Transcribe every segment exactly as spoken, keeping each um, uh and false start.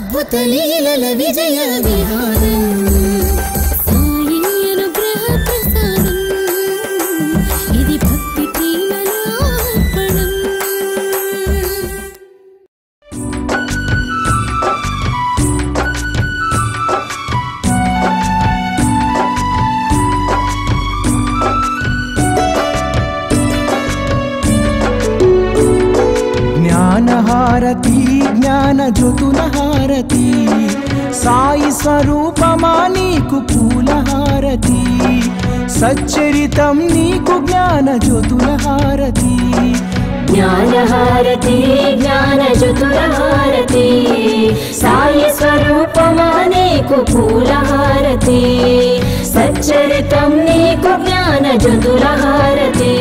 అద్భుత లీలల విజయ విహారం సాయి అనుగ్రహ ప్రసాదం ఇది భక్తి ప్రేమలో అర్పణం జ్ఞానహారతి జ్ఞాన జ్యోతుల హారతి సాయి స్వరూపమా నీకు పూల హారతి సచ్చరితం నీకు జ్ఞాన జ్యోతుల హారతి జ్ఞాన హారతి జ్ఞాన జ్యోతుల హారతి సాయి స్వరూపమా నీకు పూల హారతి సచ్చరితం నీకు జ్ఞాన జ్యోతుల హారతి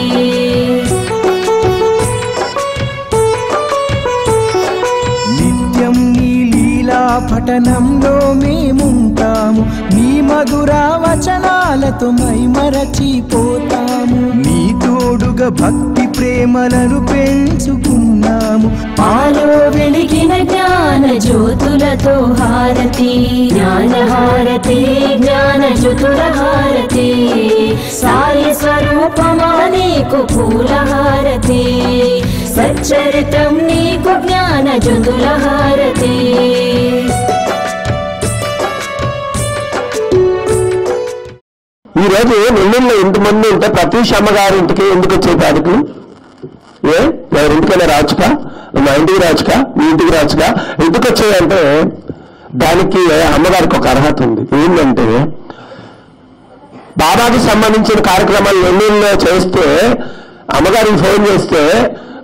పఠనంలో మేముంటాము నీ మధుర వచనాలతో మైమరచిపోతాము నీ తోడుగా భక్తి ప్రేమలను పెంచుకున్నాము పాలో వెలిగిన జ్ఞాన జ్యోతులతో హారతి జ్ఞాన హారతి జ్ఞాన జ్యోతుల హారతి సాయి స్వరూపమా నీకు పూల హారతి సచ్చరితం నీకు జ్ఞాన జ్యోతుల హారతి ఈ రోజు నెల్లూరులో ఇంతమంది ఉంటే ప్రతీష్ అమ్మగారి ఇంటికి ఎందుకు వచ్చే పాడికి ఏ ఎవరింటికైనా రాచుక మా ఇంటికి రాచుక మీ ఇంటికి రాచుక ఎందుకు వచ్చేదంటే దానికి అమ్మగారికి ఒక అర్హత ఉంది. ఏంటంటే బాబాకి సంబంధించిన కార్యక్రమాలు నెల్లూరులో చేస్తే అమ్మగారికి ఫోన్ చేస్తే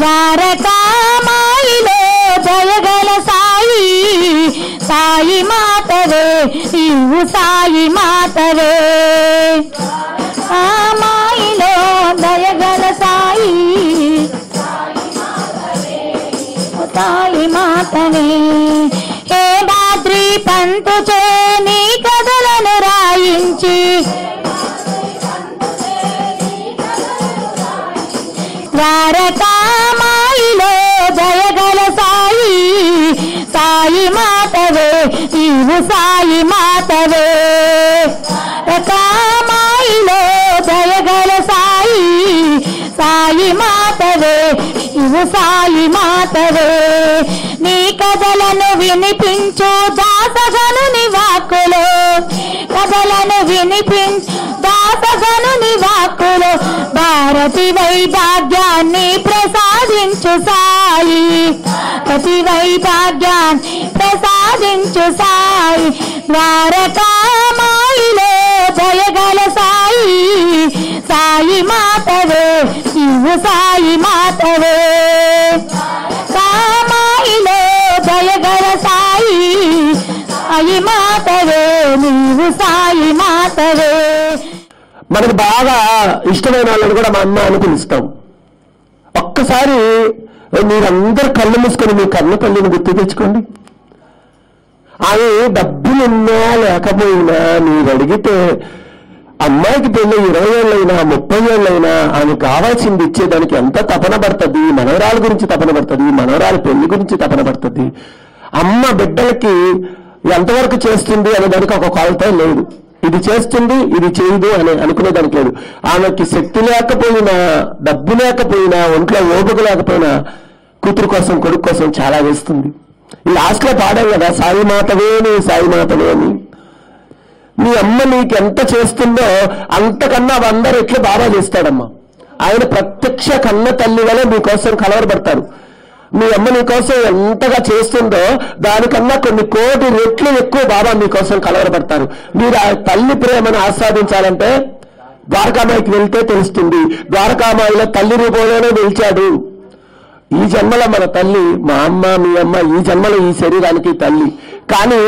ద్వారకామాయిలో దయగల సాయి, సాయి మాతవే నీవు, సాయి మాతవే. మాయిలో దయగల సాయి, సాయి మాతవే. ఏ రాత్రి పంతు చే నీ కథలను రాయించి, ద్వారకామాయిలో దయగల సాయి, సాయి మాతవే నీవు, సాయి మాతవే. ద్వారకామాయిలో దయగల సాయి, సాయి మాతవే నీవు, సాయి మాతవే. నీ కథలను వినిపించు దాసగనుని వాక్కులు, కథలను వినిపించు దాసగనుని వాక్కులు. భారతి వైభాగ్యాన్ని ప్రసాదించు ప్రసాదించు సాయి, పతి వైభాగ్యాన్ని ప్రసాదించు సాయి, ద్వారకామాయిలో జయగల సాయి, సాయి మాతవే నీవు సాయి మాతవే, కామాయిలో జయగల సాయి, సాయి మాతవే నీవు సాయి మాతవే. మనకు బాగా ఇష్టమైన వాళ్ళని కూడా మా అమ్మ అని పిలుస్తాం. ఒక్కసారి మీరందరూ కళ్ళు మూసుకొని మీ కళ్ళ తల్లిని గుర్తు తెచ్చుకోండి. ఆమె డబ్బులున్నా లేకపోయినా మీరు అడిగితే అమ్మాయికి పెళ్ళి ఇరవై ఏళ్ళైనా ముప్పై ఏళ్ళైనా ఆమె కావాల్సింది ఇచ్చేదానికి ఎంత తపన పడుతుంది, మనవరాల గురించి తపన పడుతుంది, మనవరాల పెళ్లి గురించి తపన పడుతుంది. అమ్మ బిడ్డలకి ఎంతవరకు చేస్తుంది అనే దానికి ఒక కొలత లేదు. ఇది చేస్తుంది, ఇది చేయదు అని అనుకునేదానికి లేదు. ఆమెకి శక్తి లేకపోయినా, డబ్బు లేకపోయినా, ఒంట్లో ఓపిక లేకపోయినా కూతురు కోసం కొడుకు కోసం చాలా వేస్తుంది. ఈ లాస్ట్లో పాడాం కదా, సాయి మాతవే నీ సాయి మాతవే అని. మీ అమ్మ నీకు ఎంత చేస్తుందో అంతకన్నా వంద రెట్లు బాగా చేస్తాడమ్మా. ఆయన ప్రత్యక్ష కన్న తల్లి వలె మీకోసం కలవరపడతారు. మీ అమ్మ నీకోసం ఎంతగా చేస్తుందో దానికన్నా కొన్ని కోటి రెట్లు ఎక్కువ బాబా మీకోసం కలవరపడతారు. మీరు ఆ తల్లి ప్రేమను ఆస్వాదించాలంటే ద్వారకామాయికి వెళ్తే తెలుస్తుంది. ద్వారకామాయిలో తల్లి రూపంలోనే నిలిచాడు. ఈ జన్మలో మన తల్లి, మా అమ్మ, మీ అమ్మ, ఈ జన్మలో ఈ శరీరానికి తల్లి. కానీ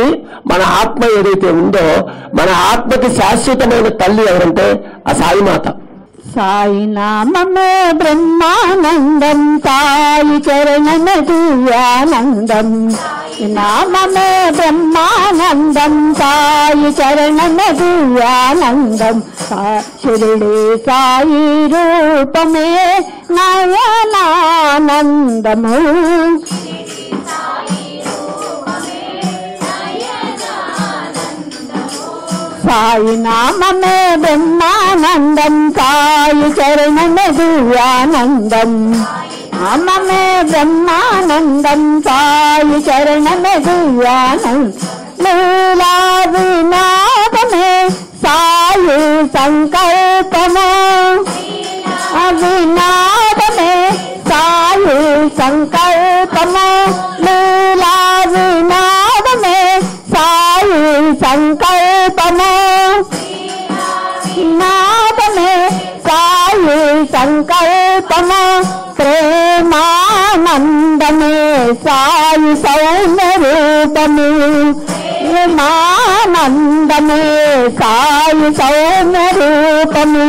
మన ఆత్మ ఏదైతే ఉందో, మన ఆత్మకి శాశ్వతమైన తల్లి ఎవరంటే ఆ సాయిమాత. సాయి నామమే బ్రహ్మానందం, సాయి చరణమే దివ్యానందం, నామమే బ్రహ్మానందం, సాయి చరణమే దివ్యానందం, శిరుడే సాయి రూపమే నయనానందము. సాయి నామమే బ్రహ్మానందం, సాయి చరణమే దివ్యానందం, నామమే బ్రహ్మానందం, సాయి చరణమే దివ్యానందం, లీలా వినాదమే సాయి సంకల్పము, అవినాదమే సాయి సంకల్పము, లీలా వినాదమే సాయి సంకల్పము, నాదమే సాయి సంకల్పము, ప్రేమానందమే సాయి సౌమ్య రూపము, ప్రేమానందమే సాయి సౌమ్య రూపము,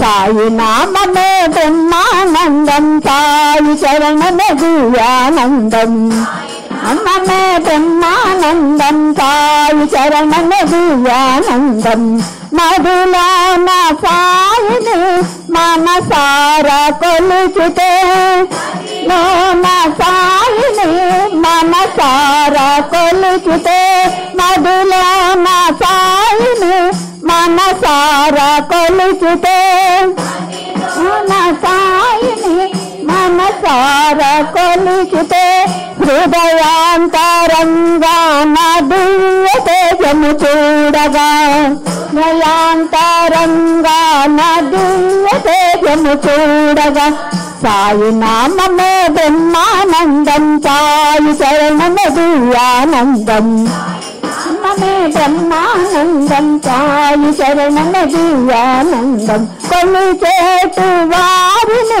సాయి నామమే బ్రహ్మానందం, సాయి చరణమే దివ్యానందం, నామమే బ్రహ్మానందం, సాయి చరణమే దివ్యానందం, మధులాన సాయిని మనసారా కొలిచితే, లోన సాయిని మనసారా కొలిచితే, మధులాన సాయిని మనసారా కొలిచితే, లోన సాయిని మనసారా కొలిచితే, హృదయాంతరంగాన దివ్య తేజము చూడగా, హృదయాంతరంగా దివ్య తేజము చూడగా, సాయి నామమే బ్రహ్మానందం, సాయి చరణమే దివ్యానందం, నామమే బ్రహ్మానందం, సాయి చరణమే దివ్యానందం, కొలిచేటి వారిని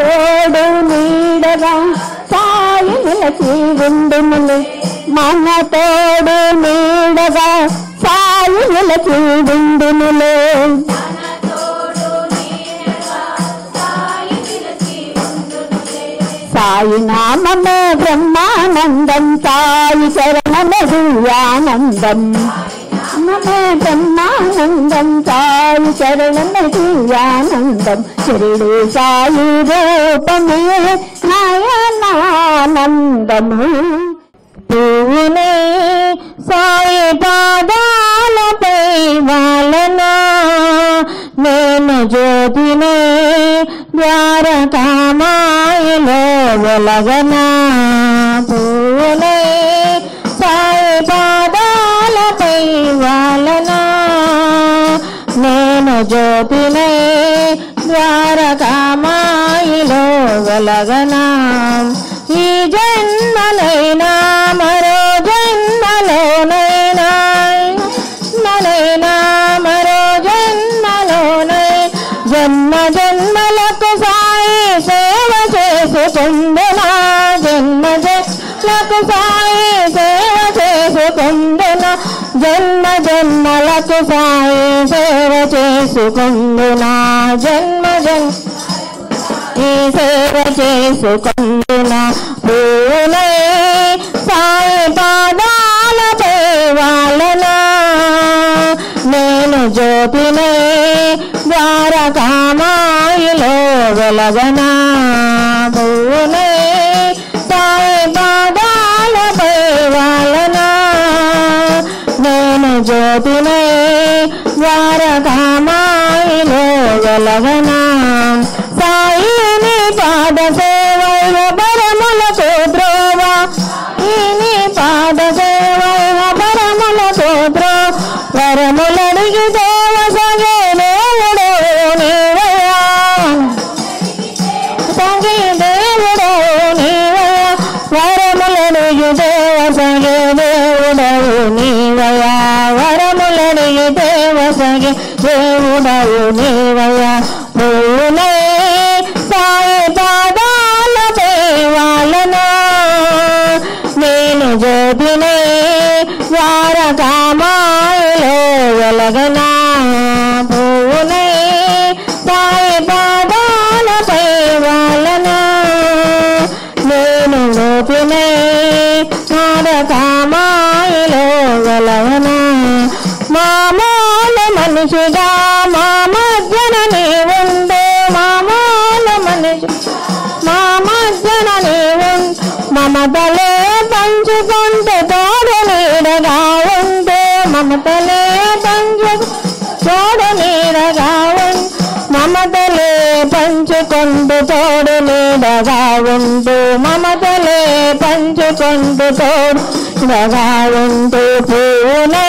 తోడు నీడగా సాయి నిలచి ఉండునులే, మనతోడు నీడగా సాయి నిలచి ఉండునులే, సాయి నామమే బ్రహ్మానందం, సాయి చరణమే దివ్యానందం, నామమే బ్రహ్మానందం, సాయి చరణమే దివ్యానందం, శిరుడే సాయి రూపమే నయనానందము. జ్యోతిలో ద్వారకామాయలో వెలగన పూలే సాయి పాదాలపై వాలన నేను జ్యోతినే ద్వారకామాయలో వెలగన ఈ జన్మలైనా మరో జన్మలోనైనా మనైనా మరో జన్మలోనై జన్మ జన్మలకు సాయి సేవ చేసుకుందునా జన్మ జన్మలకు సాయి సేవ చేసుకుందునా జన్మ జన్మలకు సాయి సేవ చేసుకుందునా జన్మ జన్మ ఈ సేవ చేసుకుందునా పూలే సాయి పాదాలపై వాలనా నేను జ్యోతినే ద్వారకామాయిలో వెలగనా పూలే సాయి పాదాలపై వాలనా నేను జ్యోతినే ద్వారకామాయిలో వెలగనా సాయిని పాద సేవైన పరములకు ద్రోవ ఈని పాద సేవైన పరములకు ద్రో వరములడిగి దేవ సగే దేవుడో నీవయా సగే దేవుడో నీవయా వరములడిగి దేవ సగే దేవుడో నీవయా వరములడిగి దేవ సగే దేవుడో నీవయా పూలే సాయి పాదాలపై వాలనా నేను జ్యోతినే ద్వారకామాయిలో వెలగనా పూలే సాయి పాదాలపై వాలనా నేను జ్యోతినే ద్వారకామాయిలో వెలగనా మామూల మనిషిగా మా మధ్యన నీవుండే మామూల మనిషి మా మధ్యన నీవు మమతలే పంచుకుంటే తోడు నీడగా ఉంటే మమతలే పంచు తోడు నీడగా ఉండు మమతలే పంచుకుంటూ తోడు నీడగా ఉండు మమతలే పంచుకుంటూ తోడు నీడగా ఉండు పూలే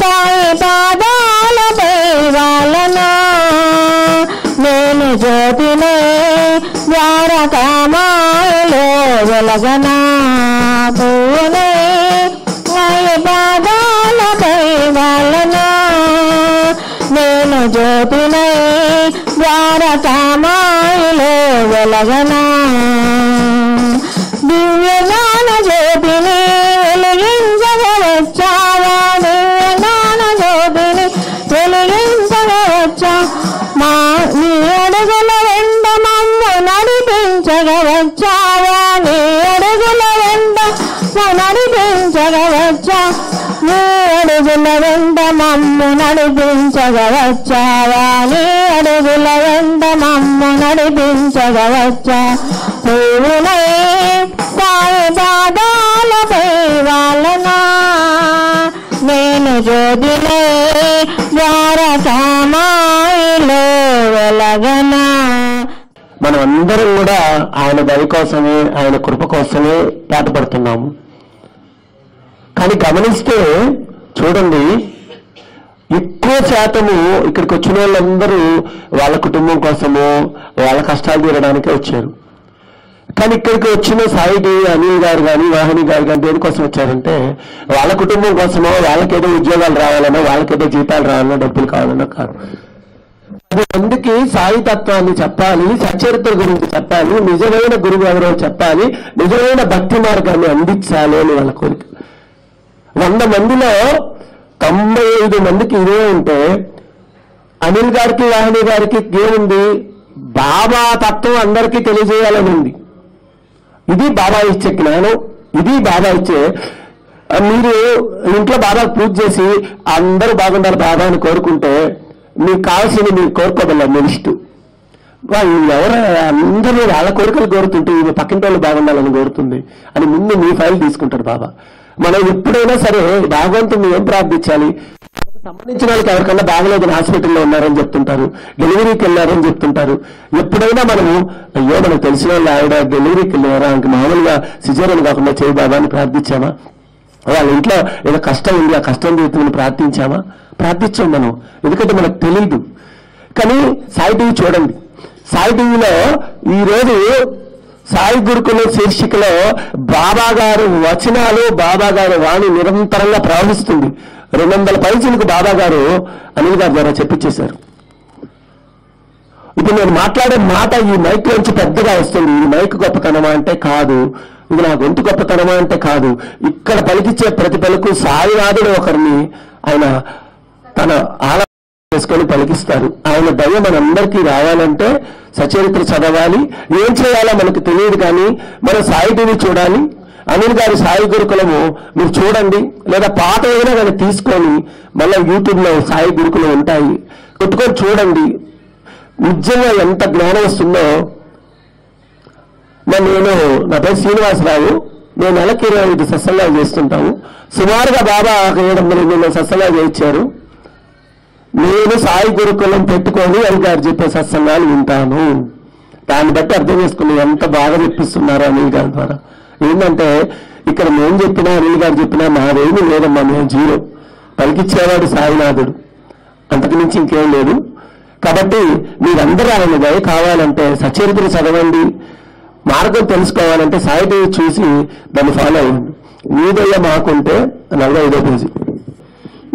సాయి పాదాలపై వాలనా నేను జ్యోతినే ద్వారకామాయిలో వెలగనా పూలే సాయి పాదాలపై వాలనా నేను జ్యోతినే ద్వారకామాయిలో వెలగనా దివ్యజ్ఞాన జ్యోతిని వెలిగించవచ్చావా దివ్యజ్ఞాన జ్యోతిని వెలిగించవచ్చా మా నీ అడుగుల వెంట మమ్ము నడిపించగవచ్చావా నీ అడుగుల వెంట నడిపించగవచ్చా నీ అడుగుల వెంట మమ్ము నడిపించగవచ్చావా నీ అడుగుల వెంట మమ్ము నడిపించగవచ్చా పూలే సాయి పాదాలపై వాలనా నేను జ్యోతినే ద్వారకామాయిలో వెలగనా. మనం అందరం కూడా ఆయన దయ కోసమే ఆయన కృప కోసమే పాటుపడుతున్నాము. కానీ గమనిస్తే చూడండి, ఎక్కువ శాతము ఇక్కడికి వచ్చిన వాళ్ళందరూ వాళ్ళ కుటుంబం కోసము వాళ్ళ కష్టాలు తీరడానికే వచ్చారు. కానీ ఇక్కడికి వచ్చిన సాయికి అనిల్ గారు కానీ వాహిని గారు కానీ దేనికోసం వచ్చారంటే వాళ్ళ కుటుంబం కోసమో వాళ్ళకేదో ఉద్యోగాలు రావాలనో వాళ్ళకేదో జీతాలు రావాలనో డబ్బులు కావాలనో కాదు. అందుకే సాయి తత్వాన్ని చెప్పాలి, సచరిత్ర గురించి చెప్పాలి, నిజమైన గురువు ఎవరో చెప్పాలి, నిజమైన భక్తి మార్గాన్ని అందించాలి అని వాళ్ళ కోరిక. వంద మందిలో తొంభై ఐదు మందికి ఇదే ఉంటే అనిల్ గారికి వాహిని గారికి ఏముంది? బాబా తత్వం అందరికీ తెలియజేయాలని ఉంది. ఇది బాబా ఇచ్చే జ్ఞానం, ఇది బాబా ఇచ్చే. మీరు ఇంట్లో బాబా పూజ చేసి అందరూ బాగుండాలి బాబా అని కోరుకుంటే మీకు కావాల్సింది మీరు కోరుకోగలరు. మీ ఇష్టం ఎవరు అందరూ వాళ్ళ కోరికలు కోరుతుంటే ఇది పక్కింటి వాళ్ళు బాగుండాలని కోరుతుంది అని ముందు మీ ఫైల్ తీసుకుంటాడు బాబా. మనం ఎప్పుడైనా సరే భాగవంతుని ఏం ప్రార్థించాలి? సంబంధించిన వాళ్ళకి ఎవరికన్నా బాగలేదని హాస్పిటల్లో ఉన్నారని చెప్తుంటారు, డెలివరీకి వెళ్ళారని చెప్తుంటారు. ఎప్పుడైనా మనము అయ్యో మనకు తెలిసిన వాళ్ళు ఆవిడ డెలివరీకి వెళ్ళారా, ఇంక మామూలుగా సిజేరియన్ కాకుండా చేయి బాబా అని ప్రార్థించామా? వాళ్ళ ఇంట్లో ఏదో కష్టం ఉంది, ఆ కష్టం తీరుతుందని ప్రార్థించామా? ప్రార్థించాం మనం, ఎందుకంటే మనకు తెలియదు. కానీ సాయి టీవీ చూడండి, సాయి టీవీలో ఈరోజు సాయి గురుకుల శీర్షికలో బాబా గారు వచనాలు, బాబా గారి వాణి నిరంతరంగా ప్రవహిస్తుంది. రెండు వందల పైసలకు బాబా గారు అనిల్ గారి ద్వారా చెప్పించేశారు. ఇప్పుడు నేను మాట్లాడే మాట ఈ మైక్ నుంచి పెద్దగా వస్తుంది. ఈ మైక్ గొప్పతనమా అంటే కాదు, ఇది నా గొంతు గొప్పతనమా అంటే కాదు. ఇక్కడ పలికిచ్చే ప్రతి పలుకు సాయినాథుడు ఒకరిని ఆయన తన ఆలా చేసుకొని పలికిస్తారు. ఆయన దయ మనందరికీ రావాలంటే సచరిత్ర చదవాలి. ఏం చేయాలో మనకు తెలియదు, కానీ మనం సాయి టీవీ చూడాలి. అనిల్ గారి సాయి గురుకులము మీరు చూడండి, లేదా పాత అయినా కానీ తీసుకొని మళ్ళీ యూట్యూబ్లో సాయి గురుకులం ఉంటాయి, కొట్టుకొని చూడండి. నిజంగా ఎంత జ్ఞానం వస్తుందో. నేను నా పేరు శ్రీనివాసరావు, నేను నెలకి ఇరవై ఐదు సత్సంగాలు చేస్తుంటాము. సుమారుగా బాబా ఏడు వందల ఎనిమిది సత్సంగాలు చేయించారు. నేను సాయి గురుకులం పెట్టుకొని అనిల్ గారు చెప్పే సత్సంగాలు వింటాను. దాన్ని బట్టి అర్థం చేసుకుని ఎంత బాగా చెప్పిస్తున్నారు అనిల్ గారి ద్వారా. ఏంటంటే ఇక్కడ నేను చెప్పినా అనిల్ గారు చెప్పినా మాదేమీ లేదమ్మా, మేము జీరో. పలికిచ్చేవాడు సాయినాథుడు, అంతకు మించి ఇంకేం లేదు. కాబట్టి మీరందరూ ఆయన దయ కావాలంటే సచరిత్ర చదవండి. మార్గం తెలుసుకోవాలంటే సాయి టీవీ చూసి దాన్ని ఫాలో అవ్వండి. మీ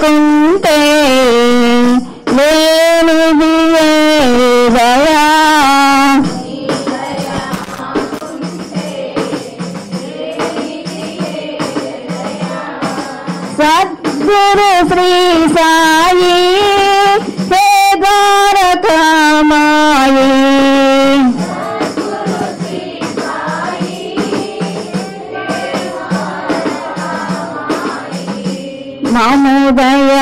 కుంటే లేనిది దయా. సద్గురు శ్రీ సాయి సేదారకమాయి మమోదయ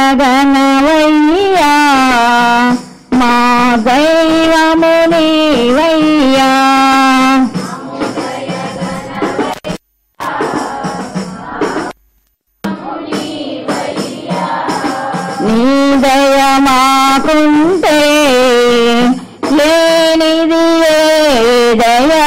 గణవయ్యా, మా దైవము నీవయ్యా. నీ దయ మాకుంటే లేనిది ఏ దయా.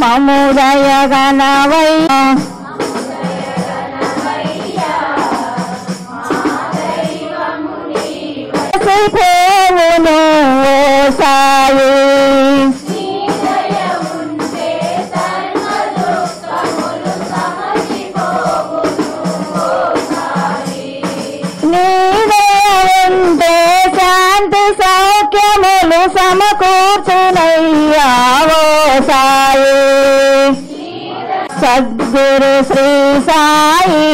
మమోదయ గణవయ్యా, సద్గురు శ్రీ సాయి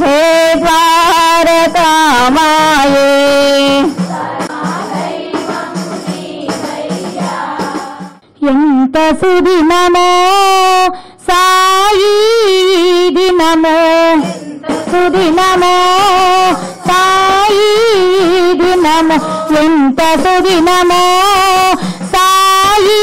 హే ద్వారకామాయే. ఎంత సుదినమో సాయి ఎంత సుదినమో సాయి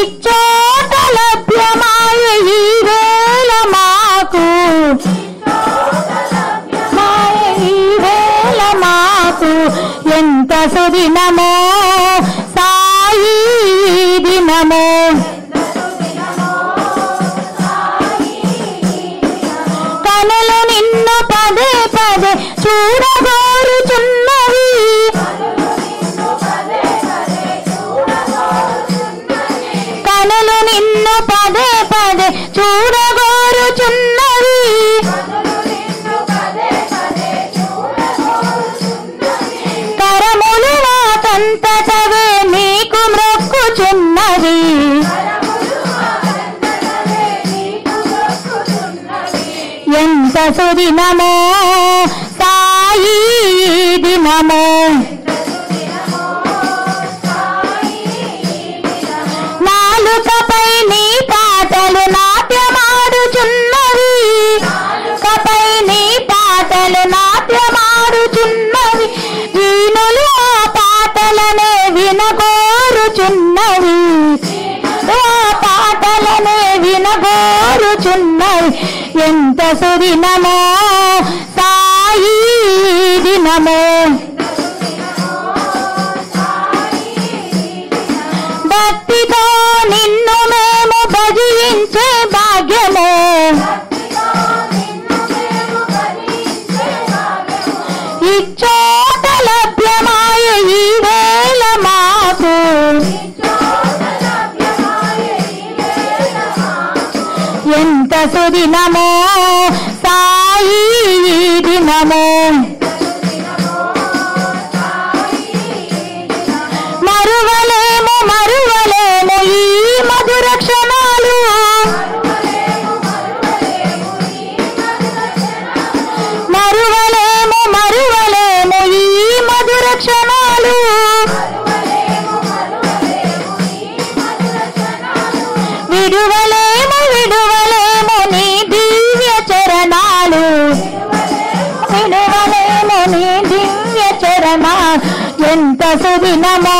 ఇచ్చోట లభ్యమాయ ఈ వేళ మాకు ఎంత సుదినమో సాయి దినమో కనులు నిన్ను పదే పదే చూడగోరుచున్నవి కనులు నిన్ను పదే పదే చూడగోరుచున్నవి అంతటవే నీకు మొక్కుచున్నది ఎంత సుదినమో సాయి దినమో నాలుకపై నీ పాటలు నాట్యమాడుచున్నవి నాలుకపై నీ పాటలు నాట్యమాడుచున్నవి వీణులు పాటలనే వినగోరుచున్నవి పాటలనే వినగోరుచున్నవి ఎంత సుదినమో సాయి దినమో భక్తితో నిన్ను మేము భజించే భాగ్యమో ఇచ్చోట లభ్యమాయ ఈ వేళ మాకు ఎంత సుదినమో సాయి దినమో మరువలేము మరువలేము ఈ మధుర క్షణాలు మరువలేము మరువలేము ఈ మధుర క్షణాలు విడువలేము విడువలేము నీ దివ్య చరణాలు విడువలేము నీ దివ్య చరణాలు ఎంత సుదినమో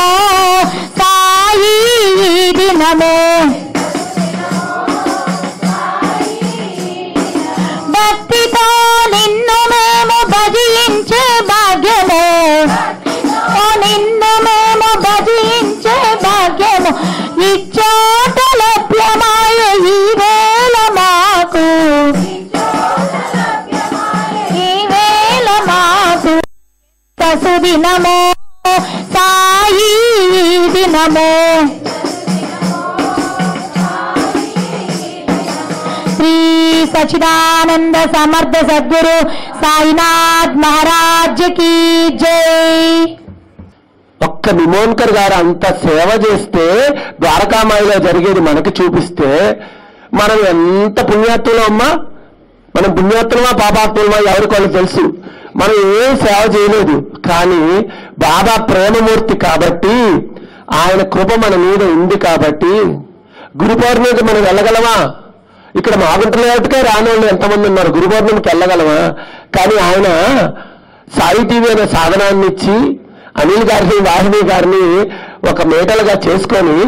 సాయి దినమో భక్తితో నిన్ను మేము భజించే భాగ్యమో నిన్ను మేము భజించే భాగ్యము ఇచ్చోట లభ్యమాయ ఈ వేళ మాకు ఈ వేళ మాకు సుదినమో సాయి దినమో శ్రీ సచిదానంద సమర్థ సద్గురు సాయినాథ్ మహారాజ్ కి జై. ఒక్క నిమోన్కర్ గారు అంత సేవ చేస్తే ద్వారకామాయిలో జరిగేది మనకి చూపిస్తే మనం ఎంత పుణ్యాత్తులం అమ్మా. మనం పుణ్యాత్తులమా పాపాత్తులమా ఎవరికోళ్ళు తెలుసు. మనం ఏం సేవ చేయలేదు కానీ బాబా ప్రేమమూర్తి కాబట్టి ఆయన కృప మన మీద ఉంది కాబట్టి గురు పౌర్ణమికి మనం వెళ్ళగలమా? ఇక్కడ మాగుంటున్న వాటికే రానోళ్ళు ఎంతమంది ఉన్నారు. గురు పౌర్ణమికి వెళ్ళగలమా? కానీ ఆయన సాయి టీవీ అనే సాధనాన్ని ఇచ్చి అనిల్ గారిని వాహిని గారిని ఒక మేటలుగా చేసుకొని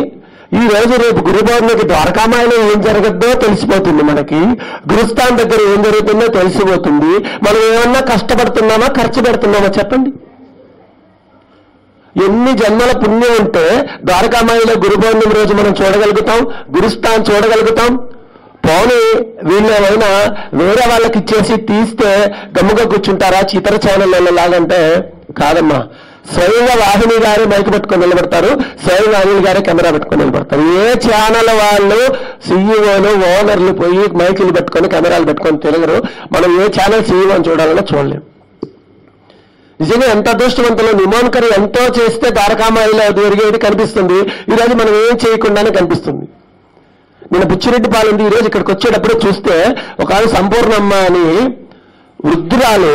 ఈ రోజు రేపు గురు పౌర్ణమికి ద్వారకామాయిలో ఏం జరగద్దో తెలిసిపోతుంది. మనకి గురుస్థాన్ దగ్గర ఏం జరుగుతుందో తెలిసిపోతుంది. మనం ఏమన్నా కష్టపడుతున్నామా ఖర్చు పెడుతున్నామా చెప్పండి? ఎన్ని జన్మల పుణ్యం ఉంటే ద్వారకామాయిలో గురు పౌర్ణమి రోజు మనం చూడగలుగుతాం, గురుస్థాన్ చూడగలుగుతాం. పోనీ వీళ్ళేమైనా వేరే వాళ్ళకి ఇచ్చేసి తీస్తే గమ్ముగా కూర్చుంటారా ఇతర ఛానళ్ళలో లాగంటే కాదమ్మా. స్వయంగా వాహిని గారే మైక్ పెట్టుకొని నిలబడతారు, స్వయంగా వాహిని గారే కెమెరా పెట్టుకొని నిలబడతారు. ఏ ఛానల్ వాళ్ళు సీఈఓలు ఓనర్లు పోయి మైకులు పెట్టుకొని కెమెరాలు పెట్టుకొని తిరగరు. మనం ఏ ఛానల్ సీఈఓని చూడాలన్నా చూడలేము. నిజంగా ఎంత అదృష్టవంతులు నిమోన్కర్ ఎంతో చేస్తే ద్వారకామాయిలో జరిగేది కనిపిస్తుంది. ఈరోజు మనం ఏం చేయకుండానే కనిపిస్తుంది. నేను బుచ్చిరెడ్డిపాలెంది ఈరోజు ఇక్కడికి వచ్చేటప్పుడు చూస్తే ఒక సంపూర్ణమ్మ అని వృద్ధురాలు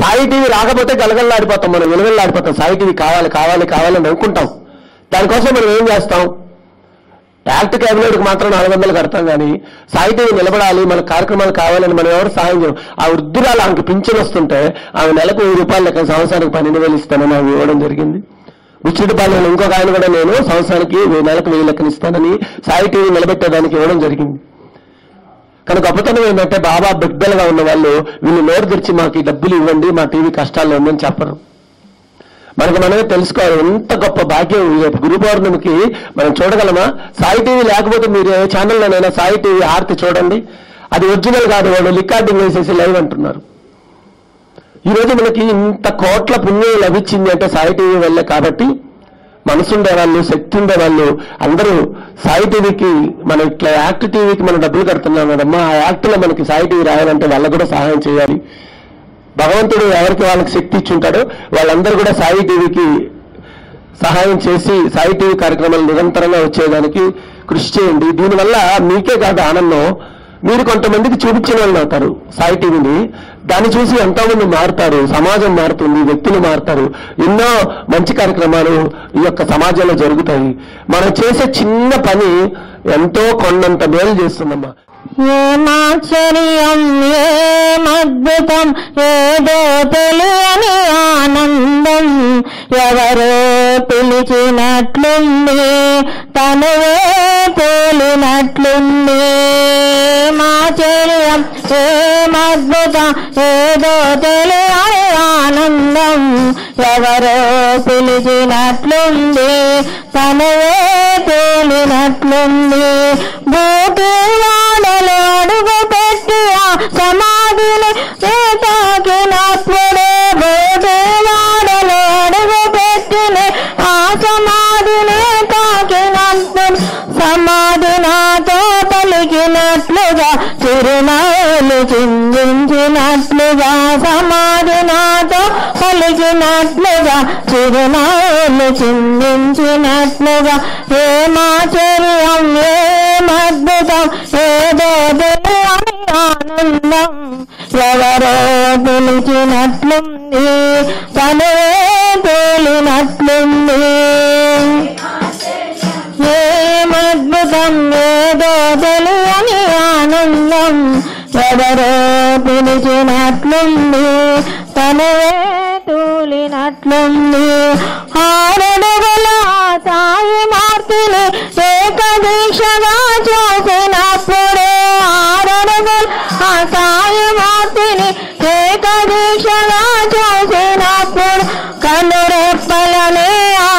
సాయి టీవీ రాకపోతే గలగలలాడిపోతాం, మనం వెలువెల్లాడిపోతాం. సాయి టీవీ కావాలి కావాలి కావాలని అనుకుంటాం. దానికోసం మనం ఏం చేస్తాం, యాక్ట్ క్యాబినెట్కి మాత్రం నాలుగు వందలు కడతాం, కానీ సాయి టీవీ నిలబడాలి, మన కార్యక్రమాలు కావాలని మనం ఎవరు సాయం చేయం. ఆ వృద్ధురాలు ఆమెకు పింఛన్ వస్తుంటే ఆమె నెలకు వెయ్యి రూపాయలు లెక్క సంవత్సరానికి పన్నెండు వేలు ఇస్తానని ఆమె ఇవ్వడం జరిగింది. బుచ్చిడిపాలెం ఇంకొక ఆయన కూడా నేను సంవత్సరానికి నెలకు వెయ్యి లెక్కన ఇస్తానని సాయి టీవీ నిలబెట్టేదానికి ఇవ్వడం జరిగింది. కానీ గొప్పతనం ఏంటంటే బాబా బిడ్డలుగా ఉన్న వాళ్ళు వీళ్ళు నోరు తెరిచి మాకు డబ్బులు ఇవ్వండి, మా టీవీ కష్టాల్లో ఉందని చెప్పరు. మనకు మనమే తెలుసుకోవాలి ఎంత గొప్ప భాగ్యం. రేపు గురు పౌర్ణమికి మనం చూడగలమా? సాయి టీవీ లేకపోతే మీరు ఏ ఛానల్లోనైనా సాయి టీవీ ఆర్తి చూడండి, అది ఒరిజినల్ కాదు, వాళ్ళు రికార్డింగ్ వేసేసి లైవ్ అంటున్నారు. ఈరోజు మనకి ఇంత కోట్ల పుణ్యం లభించింది అంటే సాయి టీవీ వల్లే. కాబట్టి మనసు ఉండేవాళ్ళు, శక్తి ఉండేవాళ్ళు అందరూ సాయి టీవీకి, మనం ఇట్లా యాక్ట్ టీవీకి మనం డబ్బులు కడుతున్నాం కదమ్మా, ఆ యాక్ట్లో మనకి సాయి టీవీ రాయాలంటే వాళ్ళకు కూడా సహాయం చేయాలి. భగవంతుడు ఎవరికి వాళ్ళకి శక్తి ఇచ్చుంటాడో వాళ్ళందరూ కూడా సాయి టీవీకి సహాయం చేసి సాయి టీవీ కార్యక్రమాలు నిరంతరంగా వచ్చేదానికి కృషి చేయండి. దీనివల్ల మీకే కాదు ఆనందం, మీరు కొంతమందికి చూపించిన వాళ్ళు అవుతారు సాయి టీవీని. దాన్ని చూసి ఎంతోమంది మారుతారు, సమాజం మారుతుంది, వ్యక్తులు మారుతారు, ఎన్నో మంచి కార్యక్రమాలు ఈ యొక్క సమాజంలో జరుగుతాయి. మనం చేసే చిన్న పని ఎంతో కొండంత మేలు చేస్తుందమ్మా. ఏమాశ్చర్యం ఏమద్భుతం, ఏదో తెలియని ఆనందం, ఎవరో పిలిచినట్లుంది తనువే తేలినట్లుంది. ఏమాశ్చర్యం ఏమద్భుతం, ఏదో తెలియని ఆనందం, ఎవరో పిలిచినట్లుంది తనువే తేలినట్లుంది. చిరునవ్వులు చిందించినట్లుగా సమాధి నాతో పలికినట్లుగా, చిరునవ్వులు చిందించినట్లుగా. ఏమాచర్యం ఏమద్భుతం, ఏదో తెలియని ఆనందం, ఎవరో పిలిచినట్లుంది తనే తేలినట్లుంది. ఏమద్భుతం, ఏదో తెలియని ఆనందం, ఎవరో పిలిచినట్లుంది తనవే తూలినట్లుంది. ఆరడుగుల సాయి మార్తిని ఏకదీక్షగా చూసినప్పుడే, ఆరడుగుల సాయి మార్తిని ఏకదీక్షగా చూసినప్పుడు కనురెప్పలనే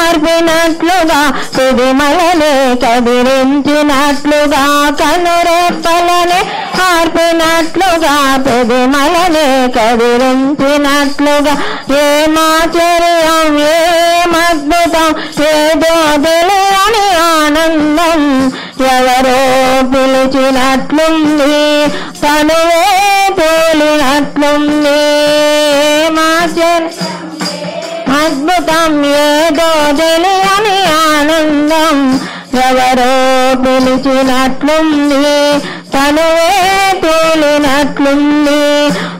ఆర్పినట్లుగా, సుదిమలనే కదిలించినట్లుగా, కనురెప్పలనే ఆర్పినట్లుగా, పెదిమలనే కదిలించినట్లుగా. ఏమాచర్యం ఏమద్భుతం, ఏదో తెలియని ఆనందం, ఎవరో పిలిచినట్లుంది తనువే తేలినట్లుంది. ఏమాచర్యం అద్భుతం, ఏదో తెలియని ఆనందం, ఎవరో పిలిచినట్లుంది తనువే తేలినట్లుంది.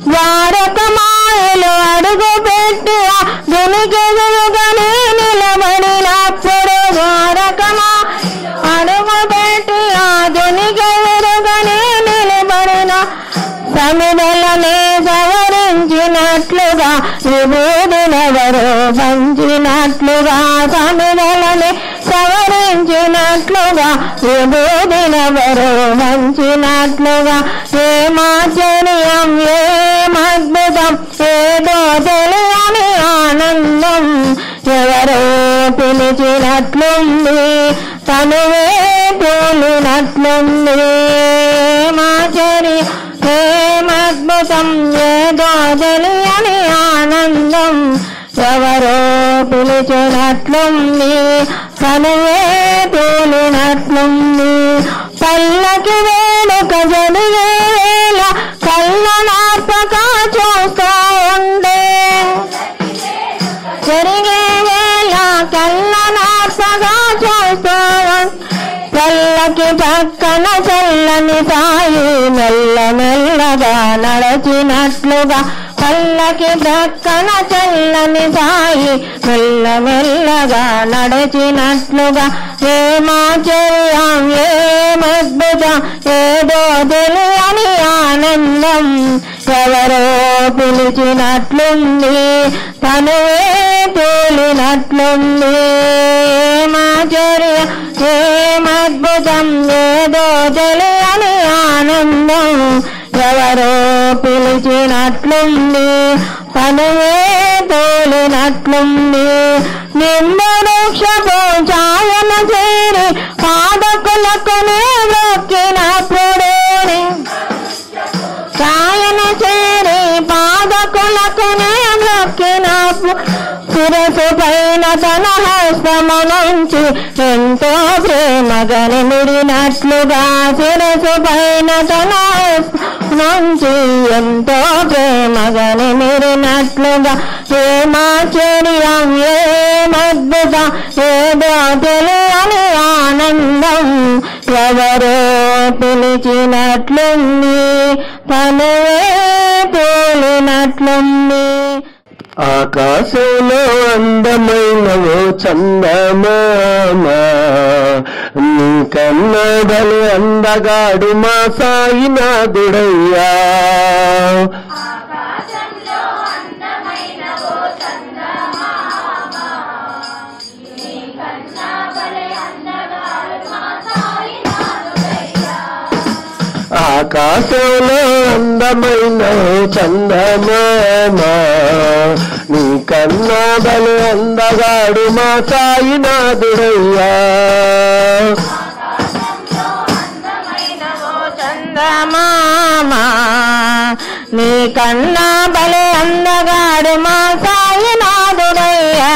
ద్వారకమాయలు అడుగు పెట్టి దునికెదురుగానే నిలబడినప్పుడు, ద్వారకమా అడుగు పెట్టి ఆ దునికెదురుగానే నిలబడిన సమిదలనే సవరించినట్లుగా, విభూదినెవరో పంచినట్లుగా, సమిదలనే సవరించినట్లుగా, విభూదినెవరో వంచినట్లుగా. ఏమాచర్యం ఏమద్భుతం, ఏదో తెలియని ఆనందం, ఎవరో పిలిచినట్లుంది తనువే తేలినట్లుంది. ఏమాచర్యం ఏమద్భుతం, ఏదో తెలియని ఆనందం, ఎవరో పిలిచినట్లుంది తనువే తేలినట్లుంది. పల్లకి వేడుక జరిగే వేళ కళ్ళ నార్పక చూస్తూ ఉండే, జరిగే వేళ కళ్ళ నార్పగా చూస్తూ పల్లకి పక్కన చల్లని సాయి మెల్ల మెల్లగా నడచినట్లుగా, పల్లకి దక్కన చల్లని సాయి మెల్ల మెల్లగా నడిచినట్లుగా ఏమా చెల్లాం ఏమద్భుతం ఏదో తెలియని ఆనందం ఎవరో పిలిచినట్లుంది తనువే తోలినట్లుంది ఏమా చర్య ఏమద్భుతం ఏదో తెలియని ఆనందం ఎవరో పిలిచినట్లుంది పనువే తోలినట్లుంది నిమ్మ వృక్షపు ఛాయన చేరి పాదకులకు నే మొక్కినప్పుడు ఛాయన చేరి పాదకులకు నే మొక్కినప్పుడు శిరసు పైన తన హస్తమునుంచి ఎంతో ప్రేమగా నిమిడినట్లుగా శిరసు పైన తన నుంచి ఎంతో ప్రేమగని మీరినట్లుగా ఏమాచర్యం ఏమద్భుతం ఏదో తెలియని ఆనందం ఎవరో పిలిచినట్లుంది తనువే తోలినట్లుంది ఆకాశంలో అందమైన ఓ చందమామ నీ కన్నడలు అందగాడు మా సాయినాథుడయ్యా ఆకాశంలో అందమైన చందమామ నీ కన్నాబలు అందగాడు మా సాయినాథుడయ్యా చందమామ నీ కన్నాబలు అందగాడు మా సాయినాథుడయ్యా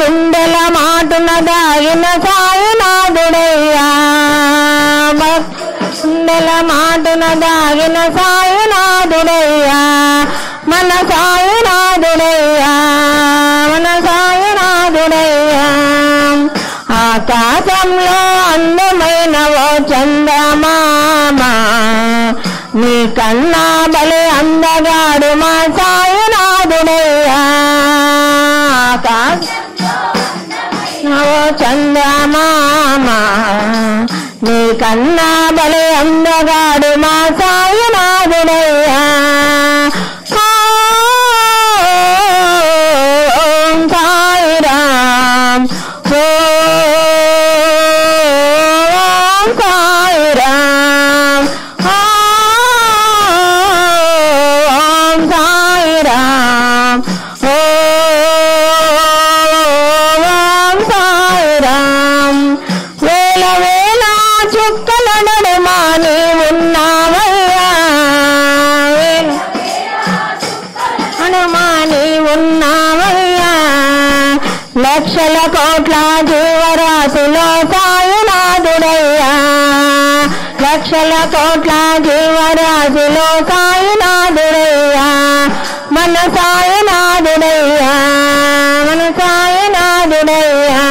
గుండెల మాటున దాగిన సాయినాథుడయ్యా గుండెల మాటున దాగిన సాయినాథుడయ్యా మన సాయినాథుడయ్యా మన సాయినాథుడయ్యా ఆకాశంలో అందమైన ఓ చందమామ నీ కన్నా బలే అందగాడు మా సాయినాథుడయ్యా చందమామ నీ కన్నా బలే అందగాడు మా సాయినాథుడయ్యా లక్షల కోట్ల జీవరాశిలో సాయినాథుడయ్యా లక్షల కోట్ల జీవరాశిలో సాయినాథుడయ్యా మన సాయినాథుడయ్యా మన సాయినాథుడయ్యా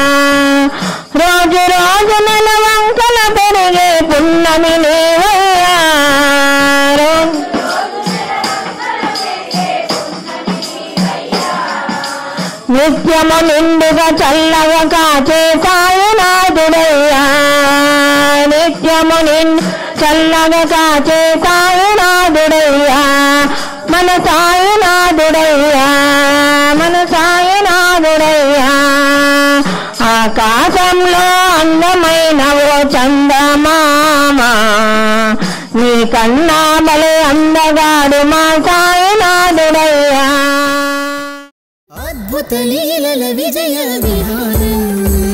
రోజు రోజు నెల వంకల పెరిగే పున్నమి నీవయ్యా నిత్యము నిండుగా చల్లగా కాచే సాయినాథుడయ్యా నిత్య నిత్యమునిన్ చల్లగా చేతాయి నాదుడయ్యా మన సాయి నాదుడయ్యా మన సాయి నాదుడయ్యా. ఆకాశంలో అందమైన ఓ చందమామ నీ కన్నా బలే అందగాడు మా సాయి నాదుడయ్యా. అద్భుత లీలల విజయ విహారం